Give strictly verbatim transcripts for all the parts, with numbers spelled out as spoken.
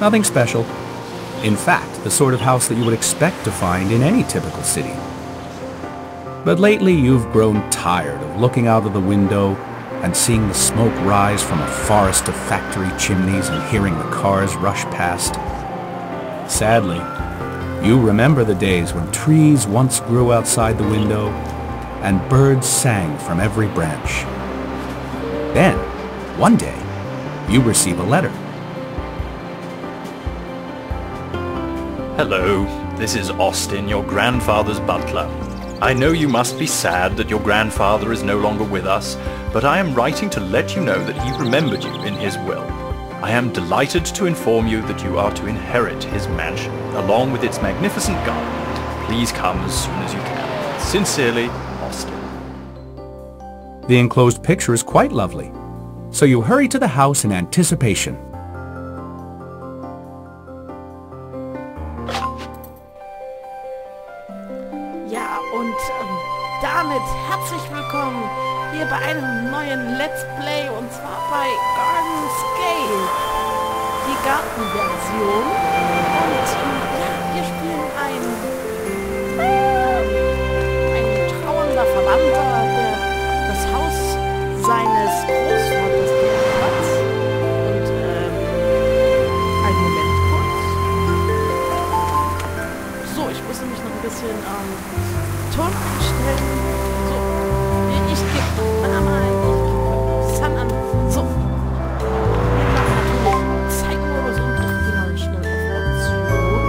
Nothing special. In fact, the sort of house that you would expect to find in any typical city. But lately you've grown tired of looking out of the window and seeing the smoke rise from a forest of factory chimneys and hearing the cars rush past. Sadly, you remember the days when trees once grew outside the window and birds sang from every branch. Then, one day, you receive a letter. Hello, this is Austin, your grandfather's butler. I know you must be sad that your grandfather is no longer with us, but I am writing to let you know that he remembered you in his will. I am delighted to inform you that you are to inherit his mansion, along with its magnificent garden. Please come as soon as you can. Sincerely, Austin. The enclosed picture is quite lovely, so you hurry to the house in anticipation. Herzlich willkommen hier bei einem neuen Let's Play, und zwar bei Gartenscape, die Gartenversion. Und ja, wir spielen ein, äh, ein trauernder Verwandter, der das Haus seines Großvaters hat. Und äh, einen Moment kurz. So, ich muss nämlich noch ein bisschen ähm, Ton einstellen. Ich gebe Mama, ich gebe Sun an. So. Zeitmodus und original schnell Portion.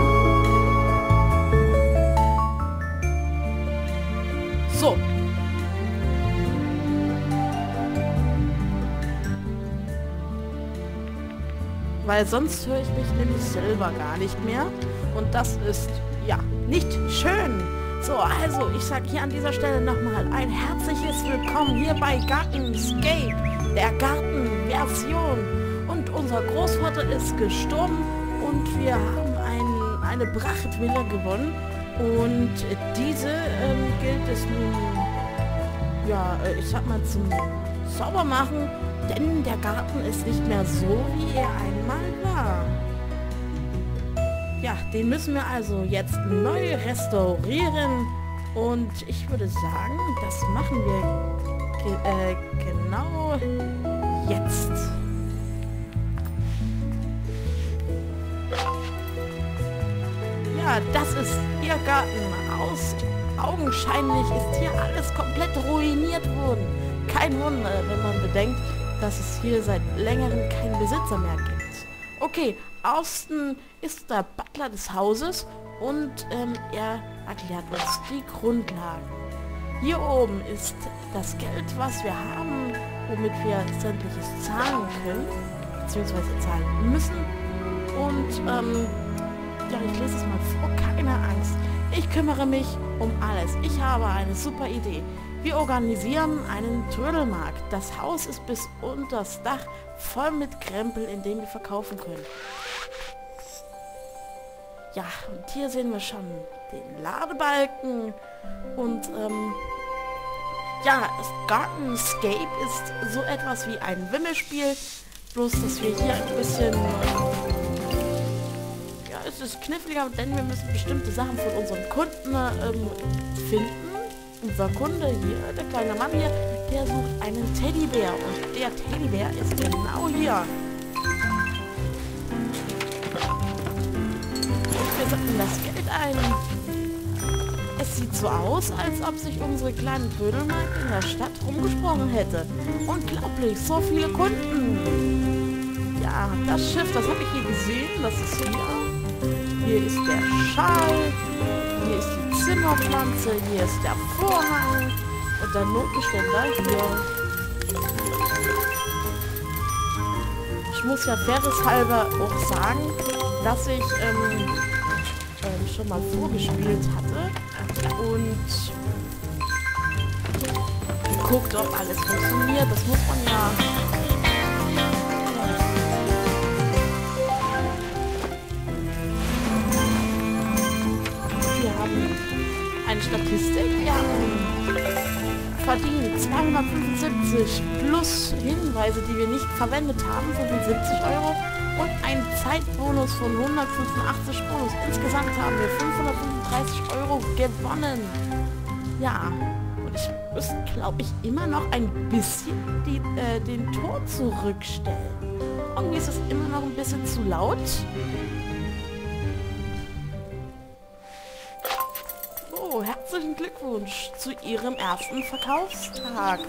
So. Weil sonst höre ich mich nämlich selber gar nicht mehr. Und das ist, ja, nicht schön. So, also, ich sage hier an dieser Stelle nochmal ein herzliches Willkommen hier bei Gartenscape, der Gartenversion. Und unser Großvater ist gestorben und wir haben ein, eine Prachtvilla gewonnen. Und diese ähm, gilt es nun, ja, ich sag mal, zum Saubermachen, denn der Garten ist nicht mehr so, wie er einmal war. Ja, den müssen wir also jetzt neu restaurieren, und ich würde sagen, das machen wir ge äh, genau jetzt. Ja, das ist ihr Garten. Aus. Augenscheinlich ist hier alles komplett ruiniert worden. Kein Wunder, wenn man bedenkt, dass es hier seit längerem keinen Besitzer mehr gibt. Okay, Austin ist der Butler des Hauses, und ähm, er erklärt uns die Grundlagen. Hier oben ist das Geld, was wir haben, womit wir sämtliches zahlen können, beziehungsweise zahlen müssen. Und ähm, ja, ich lese es mal vor, keine Angst. Ich kümmere mich um alles. Ich habe eine super Idee. Wir organisieren einen Trödelmarkt. Das Haus ist bis unter das Dach voll mit Krempel, in dem wir verkaufen können. Ja, und hier sehen wir schon den Ladebalken. Und ähm, ja, Gartenscape ist so etwas wie ein Wimmelspiel. Bloß, dass wir hier ein bisschen... Äh, ja, es ist kniffliger, denn wir müssen bestimmte Sachen von unseren Kunden ähm, finden. Unser Kunde hier, der kleine Mann hier, der sucht einen Teddybär. Und der Teddybär ist genau hier. Und wir setzen das Geld ein. Es sieht so aus, als ob sich unsere kleine Trödelmarkt in der Stadt rumgesprochen hätte. Unglaublich, so viele Kunden. Ja, das Schiff, das habe ich hier gesehen. Das ist hier. Hier ist der Schal. Hier ist die Zimmerpflanze, hier ist der Vorhang und der Notgeständer hier. Ich muss ja fairerweise auch sagen, dass ich ähm, ähm, schon mal vorgespielt hatte. Und guckt, ob alles funktioniert. Das muss man ja... Eine Statistik, ja, verdient zweihundertfünfundsiebzig plus Hinweise, die wir nicht verwendet haben, fünfundsiebzig Euro und ein Zeitbonus von hundertfünfundachtzig Bonus. Insgesamt haben wir fünfhundertfünfunddreißig Euro gewonnen. Ja, und ich muss, glaube ich, immer noch ein bisschen die, äh, den Ton zurückstellen. Irgendwie ist es immer noch ein bisschen zu laut. Oh, herzlichen Glückwunsch zu Ihrem ersten Verkaufstag.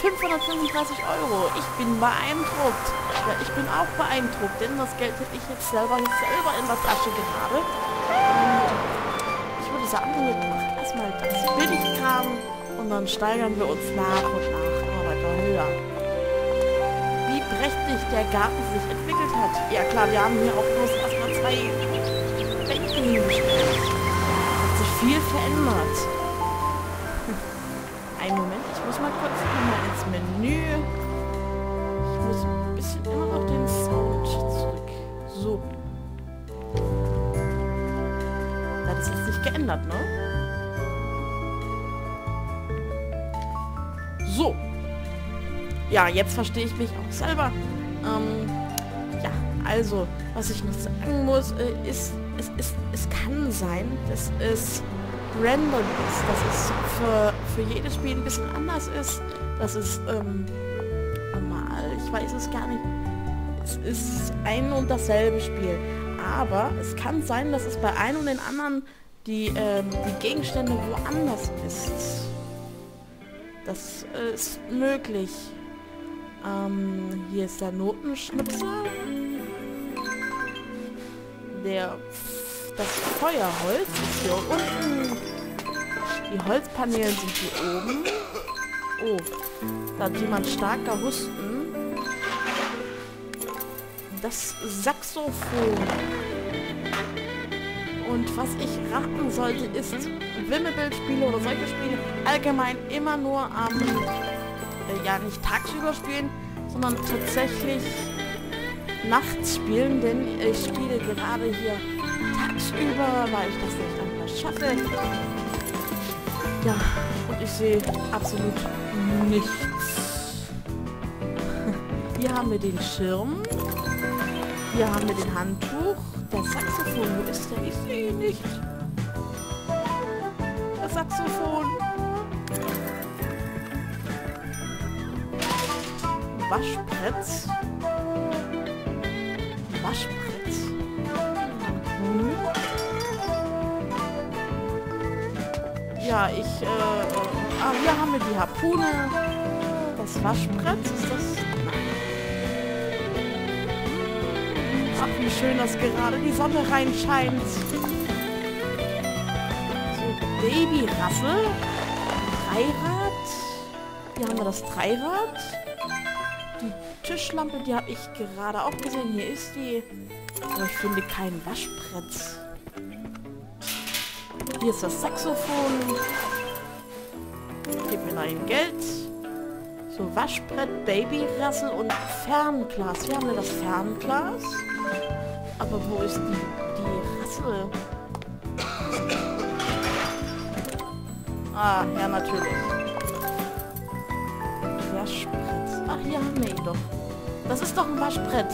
fünfhundertfünfunddreißig Euro. Ich bin beeindruckt. Ja, ich bin auch beeindruckt, denn das Geld hätte ich jetzt selber nicht selber in der Tasche gerade. Ich würde sagen, wir machen erstmal das Billigkram und dann steigern wir uns nach und nach immer weiter höher. Wie prächtig der Garten sich entwickelt hat. Ja klar, wir haben hier auch bloß erstmal zwei Bänke hingestellt. Viel verändert. Einen Moment, ich muss mal kurz mal ins Menü. Ich muss ein bisschen immer noch den Sound zurück. So. Das ist jetzt nicht geändert, ne? So. Ja, jetzt verstehe ich mich auch selber. Ähm, ja, also, was ich noch sagen muss, äh, ist... Es, ist, es kann sein, dass es random ist, dass es für, für jedes Spiel ein bisschen anders ist, dass es ähm, normal, ich weiß es gar nicht, es ist ein und dasselbe Spiel, aber es kann sein, dass es bei einem und den anderen die, ähm, die Gegenstände woanders ist. Das äh, ist möglich. Ähm, hier ist der Notenschnipsel. Der, das Feuerholz ist hier unten. Die Holzpaneelen sind hier oben. Oh, da hat jemand stark gehusten. Das Saxophon. Und was ich raten sollte, ist Wimmelspiele oder solche Spiele allgemein immer nur am, äh, ja nicht tagsüber spielen, sondern tatsächlich nachts spielen, denn ich spiele gerade hier tagsüber, weil ich das nicht einmal schaffe. Ja, und ich sehe absolut nichts. Hier haben wir den Schirm. Hier haben wir den Handtuch. Das Saxophon, wo ist der? Ich sehe ihn nicht. Das Saxophon. Waschbrett. Waschbrett. Hm. Ja, ich... Äh, ah, hier haben wir die Harpune. Das Waschbrett, ist das... Nein. Ach, wie schön, dass gerade die Sonne reinscheint. So, Babyrassel. Dreirad. Hier haben wir das Dreirad. Die Tischlampe, die habe ich gerade auch gesehen. Hier ist die. Aber ich finde kein Waschbrett. Hier ist das Saxophon. Gib mir ein Geld. So, Waschbrett, Babyrassel und Fernglas. Hier haben wir das Fernglas. Aber wo ist die, die Rassel? Ah, ja, natürlich. Waschbrett. Ach, hier haben wir ihn doch. Das ist doch ein Waschbrett.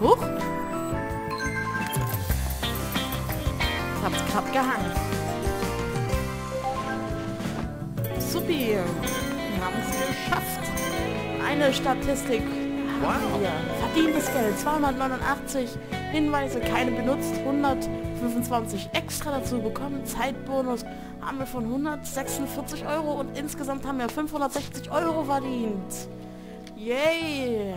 Huch! Ich hab's grad gehangen. Supi! Wir haben es geschafft. Eine Statistik. Wow. Verdientes Geld. zweihundertneunundachtzig. Hinweise, keine benutzt. hundertfünfundzwanzig extra dazu bekommen. Zeitbonus haben wir von hundertsechsundvierzig Euro und insgesamt haben wir fünfhundertsechzig Euro verdient. Yay!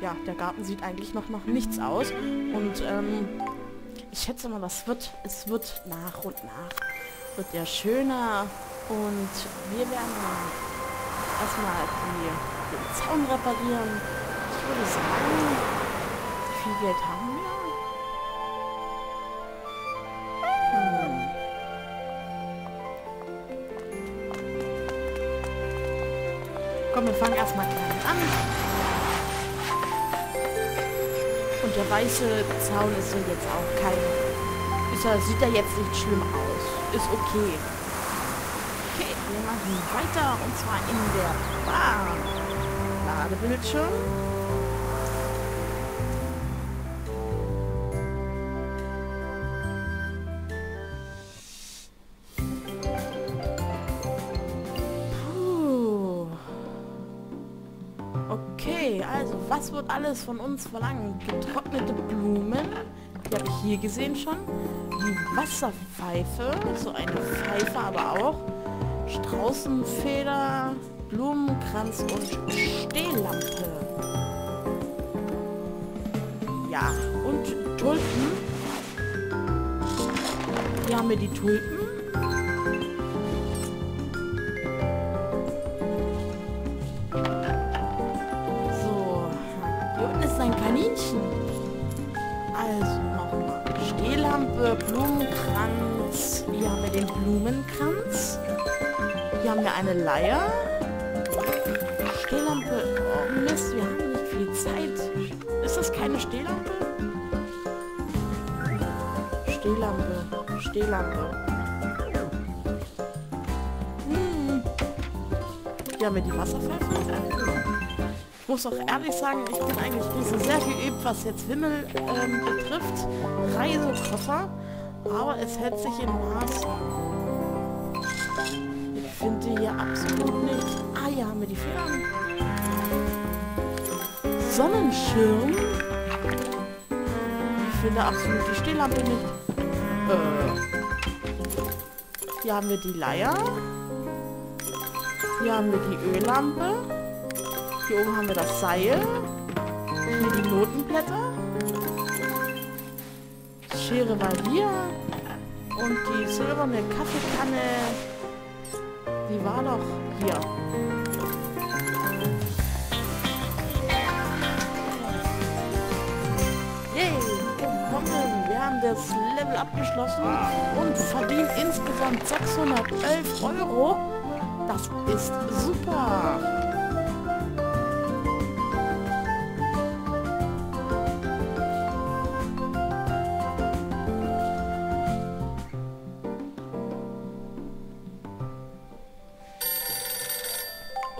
Ja, der Garten sieht eigentlich noch nach nichts aus und ähm, ich schätze mal, das wird, es wird nach und nach wird er schöner und wir werden erstmal die, den Zaun reparieren. Ich würde sagen, wie viel Geld haben wir? Hm. Komm, wir fangen erstmal klein an. Und der weiße Zaun ist ja jetzt auch kein... Ist ja, sieht ja jetzt nicht schlimm aus. Ist okay. Okay. jemanden weiter, und zwar in der Bar. Ladebildschirm. Puh. Okay, also was wird alles von uns verlangt? Getrocknete Blumen, die habe ich hier gesehen schon. Die Wasserpfeife, so eine Pfeife aber auch, Straußenfeder, Blumenkranz und Stehlampe. Ja, und Tulpen. Hier haben wir die Tulpen. So, hier unten ist ein Kaninchen. Also nochmal. Stehlampe, Blumenkranz. Hier haben wir den Blumenkranz. Hier haben wir eine Leier. Stehlampe. Oh Mist, wir haben nicht viel Zeit. Ist das keine Stehlampe? Stehlampe. Stehlampe. Hm. Hier haben wir die Wasserpfeife. Ich muss auch ehrlich sagen, ich bin eigentlich nicht so sehr geübt, was jetzt Wimmel ähm, betrifft. Reisekoffer. Aber es hält sich in Maßen. Ich finde hier absolut nichts. Ah, hier haben wir die Federn. Sonnenschirm. Ich finde absolut die Stehlampe nicht. Äh. Hier haben wir die Leier. Hier haben wir die Öllampe. Hier oben haben wir das Seil. Hier die Notenblätter. Schere war hier. Und die silberne Kaffeekanne. Die war doch hier. Yay! Willkommen! Wir haben das Level abgeschlossen und verdienen insgesamt sechshundertelf Euro. Das ist super!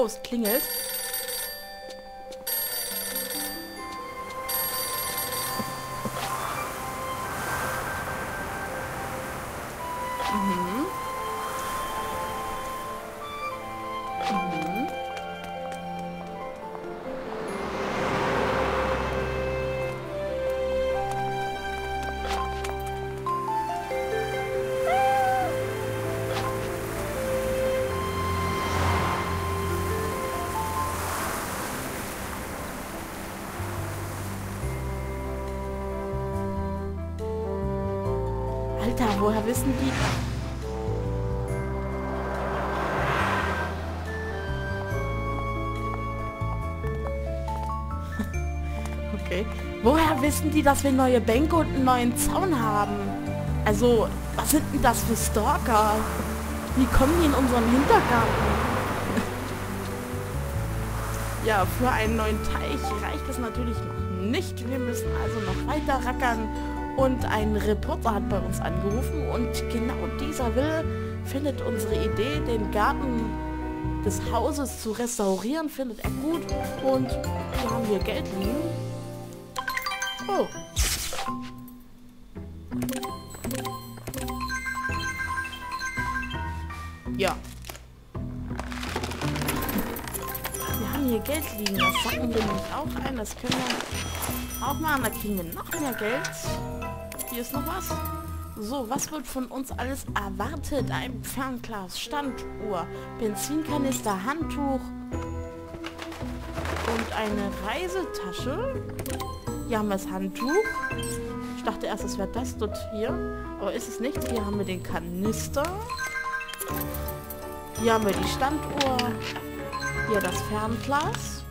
Oh, es klingelt. Mhm. Mhm. Alter, woher wissen die? Okay. Woher wissen die, dass wir neue Bänke und einen neuen Zaun haben? Also, was sind denn das für Stalker? Wie kommen die in unseren Hintergarten? Ja, für einen neuen Teich reicht es natürlich noch nicht. Wir müssen also noch weiter rackern. Und ein Reporter hat bei uns angerufen und genau dieser Will findet unsere Idee, den Garten des Hauses zu restaurieren, findet er gut. Und wir haben hier Geld liegen. Oh. Ja. Wir haben hier Geld liegen, das sacken wir nämlich auch ein, das können wir auch machen, da kriegen wir noch mehr Geld. Hier ist noch was. So, was wird von uns alles erwartet? Ein Fernglas, Standuhr, Benzinkanister, Handtuch und eine Reisetasche. Hier haben wir das Handtuch. Ich dachte erst, es wäre das dort hier. Aber ist es nicht. Hier haben wir den Kanister. Hier haben wir die Standuhr. Hier das Fernglas.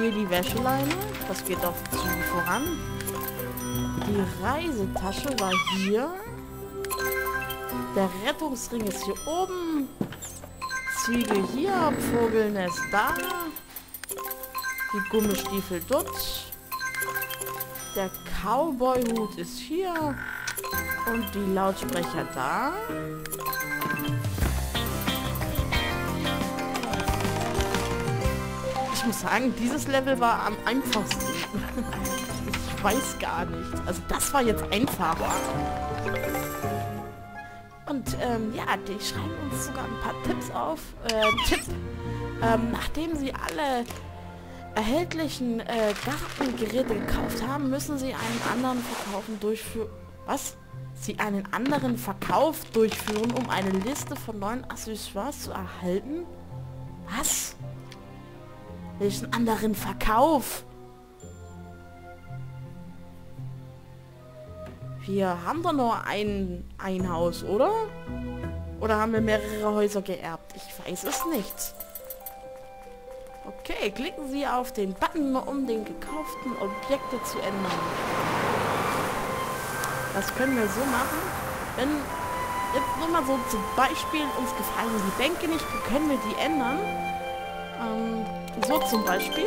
Hier die Wäscheleine. Das geht doch zügig voran. Die Reisetasche war hier. Der Rettungsring ist hier oben. Ziegel hier, Vogelnest da. Die Gummistiefel dort. Der Cowboyhut ist hier. Und die Lautsprecher da. Ich muss sagen, dieses Level war am einfachsten. Ich weiß gar nicht. Also das war jetzt einfacher. Und ähm, ja, die schreiben uns sogar ein paar Tipps auf. Äh, Tipp. Ähm, nachdem sie alle erhältlichen äh, Gartengeräte gekauft haben, müssen sie einen anderen Verkaufen durchführen. Was? Sie einen anderen Verkauf durchführen, um eine Liste von neuen Accessoires zu erhalten? Was? Welchen anderen Verkauf? Wir haben doch nur ein, ein Haus, oder? Oder haben wir mehrere Häuser geerbt? Ich weiß es nicht. Okay, klicken Sie auf den Button, um den gekauften Objekte zu ändern. Das können wir so machen, wenn jetzt nur mal so zum Beispiel uns gefallen, Sie denken nicht, wie können wir die ändern? Ähm, so zum Beispiel.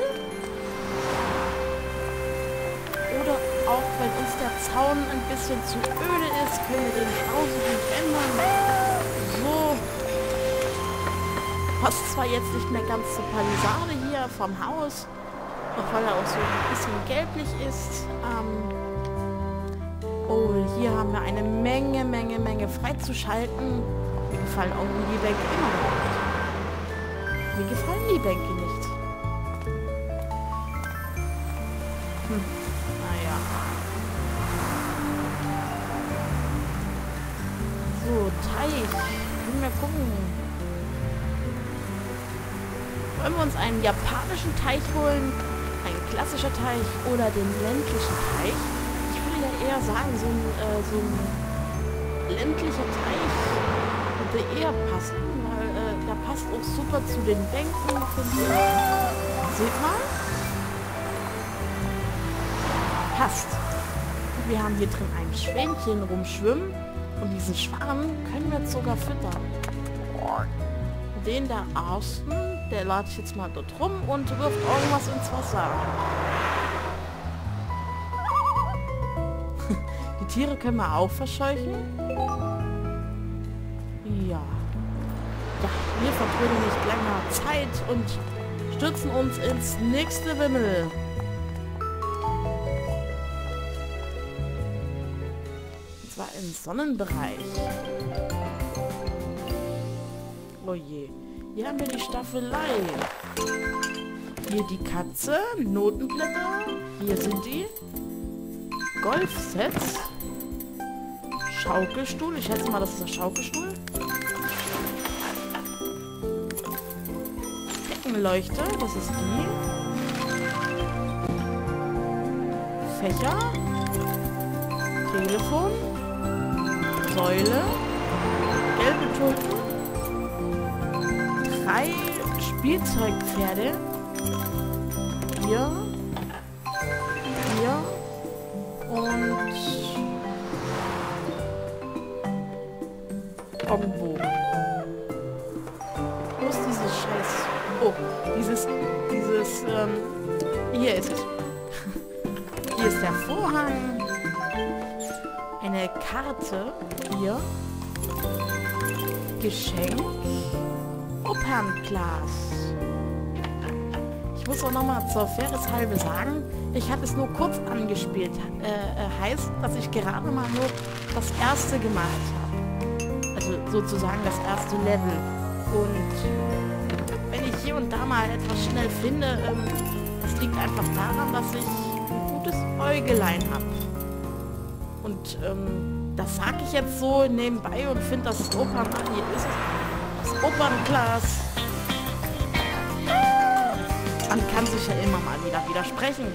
Oder auch wenn uns der Zaun ein bisschen zu öde ist, können wir den genauso gut ändern. So. Passt zwar jetzt nicht mehr ganz zur Palisade hier vom Haus, auch weil er auch so ein bisschen gelblich ist. Ähm, Oh, hier haben wir eine Menge, Menge, Menge freizuschalten. Mir gefallen auch die Bänke immer noch nicht. Mir gefallen die Bänke nicht. Hm, naja. So, Teich. Können wir gucken. Wollen wir uns einen japanischen Teich holen? Ein klassischer Teich oder den ländlichen Teich? Eher sagen, so ein, äh, so ein ländlicher Teich würde eher passen, weil äh, da passt auch super zu den Bänken. Seht mal. Passt. Wir haben hier drin ein Schwänchen rumschwimmen und diesen Schwarm können wir jetzt sogar füttern. Den da Austin, der lade ich jetzt mal dort rum und wirft irgendwas ins Wasser. Tiere können wir auch verscheuchen. Ja. Ja, wir vertrödeln nicht länger Zeit und stürzen uns ins nächste Wimmel. Und zwar im Sonnenbereich. Oh je. Hier haben wir die Staffelei. Hier die Katze, Notenblätter. Hier sind die Golfsets. Schaukelstuhl. Ich schätze mal, das ist der Schaukelstuhl. Deckenleuchte, das ist die. Fächer. Telefon. Säule. Gelbe Tulpen. Drei Spielzeugpferde. Hier. Hier. Und... irgendwo. Wo ist dieses Scheiß? Oh, dieses, dieses, ähm, hier ist es. Hier ist der Vorhang. Eine Karte. Hier. Geschenk. Opernglas. Ich muss auch nochmal zur faires halbe sagen, ich habe es nur kurz angespielt. Äh, heißt, dass ich gerade mal nur das erste gemacht habe. Sozusagen das erste Level. Und wenn ich hier und da mal etwas schnell finde, ähm, das liegt einfach daran, dass ich ein gutes Äugelein habe. Und ähm, das sage ich jetzt so nebenbei und finde das Opern... Hier ist es. Das Opernglas. Man kann sich ja immer mal wieder widersprechen.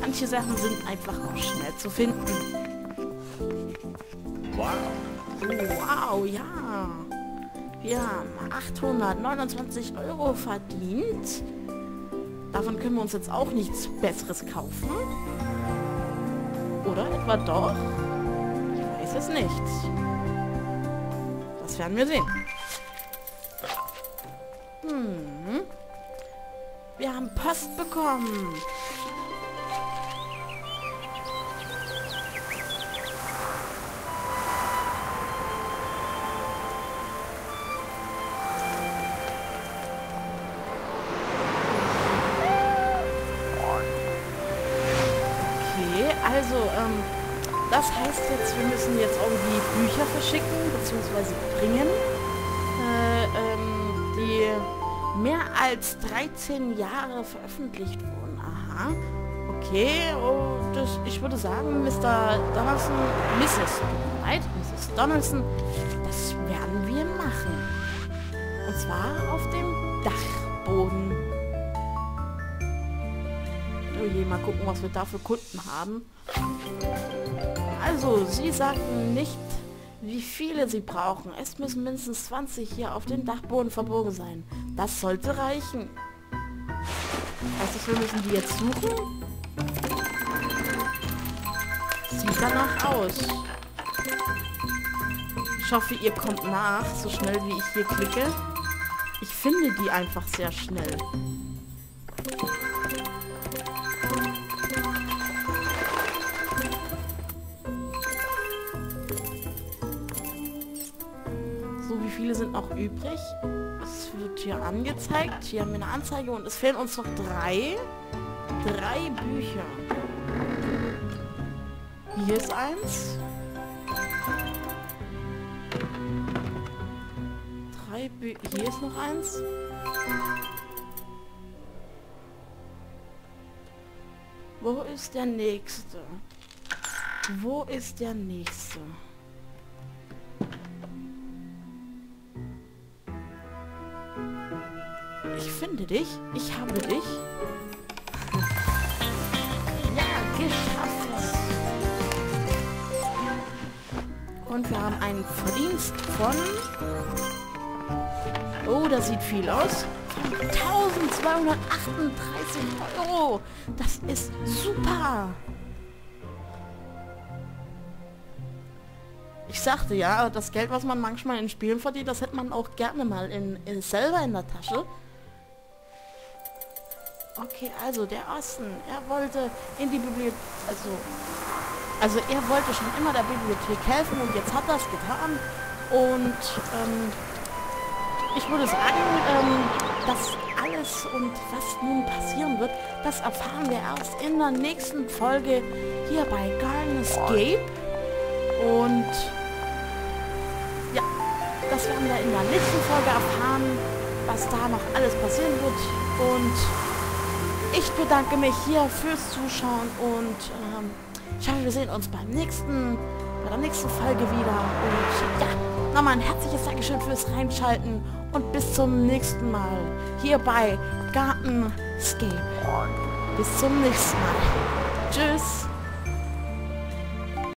Manche Sachen sind einfach auch schnell zu finden. Wow. Wow, ja. Wir haben achthundertneunundzwanzig Euro verdient. Davon können wir uns jetzt auch nichts Besseres kaufen. Oder etwa doch? Ich weiß es nicht. Das werden wir sehen. Hm. Wir haben Post bekommen. Also, ähm, das heißt jetzt, wir müssen jetzt irgendwie Bücher verschicken, beziehungsweise bringen, äh, ähm, die mehr als dreizehn Jahre veröffentlicht wurden. Aha. Okay, oh, das, ich würde sagen, Mister Donaldson, Misses Right, Misses Donaldson, das werden wir machen. Und zwar auf dem Dachboden. Oh je, mal gucken, was wir da für Kunden haben. Also, sie sagten nicht, wie viele sie brauchen. Es müssen mindestens zwanzig hier auf dem Dachboden verborgen sein. Das sollte reichen. Heißt das, wir müssen die jetzt suchen? Sieht danach aus. Ich hoffe, ihr kommt nach, so schnell wie ich hier klicke. Ich finde die einfach sehr schnell. So, wie viele sind noch übrig? Es wird hier angezeigt. Hier haben wir eine Anzeige und es fehlen uns noch drei. Drei Bücher. Hier ist eins. Drei Bü Hier ist noch eins. Wo ist der nächste? Wo ist der nächste? Ich finde dich. Ich habe dich. Ja, geschafft. Und wir haben einen Verdienst von... Oh, das sieht viel aus. eintausendzweihundertachtunddreißig Euro. Das ist super. Ich sagte ja, das Geld, was man manchmal in Spielen verdient, das hätte man auch gerne mal in, in selber in der Tasche. Okay, also der Austin, er wollte in die Bibliothek, also, also er wollte schon immer der Bibliothek helfen und jetzt hat er es getan. Und ähm, ich würde sagen, ähm, das alles und was nun passieren wird, das erfahren wir erst in der nächsten Folge hier bei Gartenscape. Und ja, das werden wir in der nächsten Folge erfahren, was da noch alles passieren wird. Und ich bedanke mich hier fürs Zuschauen und ähm, ich hoffe, wir sehen uns beim nächsten, bei der nächsten Folge wieder. Und ja, nochmal ein herzliches Dankeschön fürs Reinschalten und bis zum nächsten Mal hier bei Gartenscape. Bis zum nächsten Mal. Tschüss.